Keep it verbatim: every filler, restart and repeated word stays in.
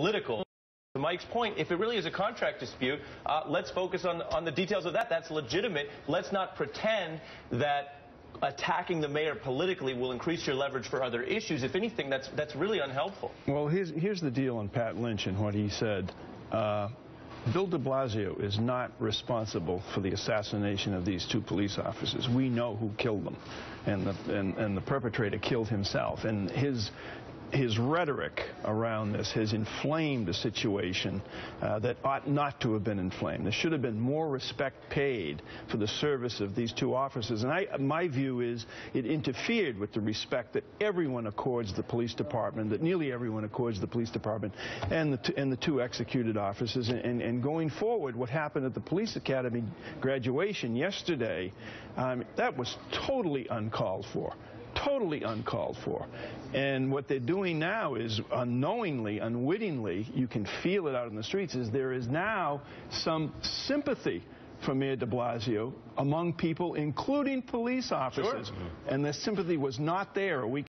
political. To Mike's point, if it really is a contract dispute, uh, let's focus on, on the details of that. That's legitimate. Let's not pretend that attacking the mayor politically will increase your leverage for other issues. If anything, that's that's really unhelpful. Well, here's, here's the deal on Pat Lynch and what he said. Uh, Bill de Blasio is not responsible for the assassination of these two police officers. We know who killed them, and the, and, and the perpetrator killed himself. And his, his rhetoric around this has inflamed a situation uh, that ought not to have been inflamed. There should have been more respect paid for the service of these two officers. And I, my view is it interfered with the respect that everyone accords the police department, that nearly everyone accords the police department and the, t and the two executed officers. And, and, and going forward, what happened at the police academy graduation yesterday, um, that was totally uncalled for. Totally uncalled for. And what they're doing now is unknowingly, unwittingly, you can feel it out in the streets, is there is now some sympathy for Mayor de Blasio among people, including police officers. Sure. And the sympathy was not there a week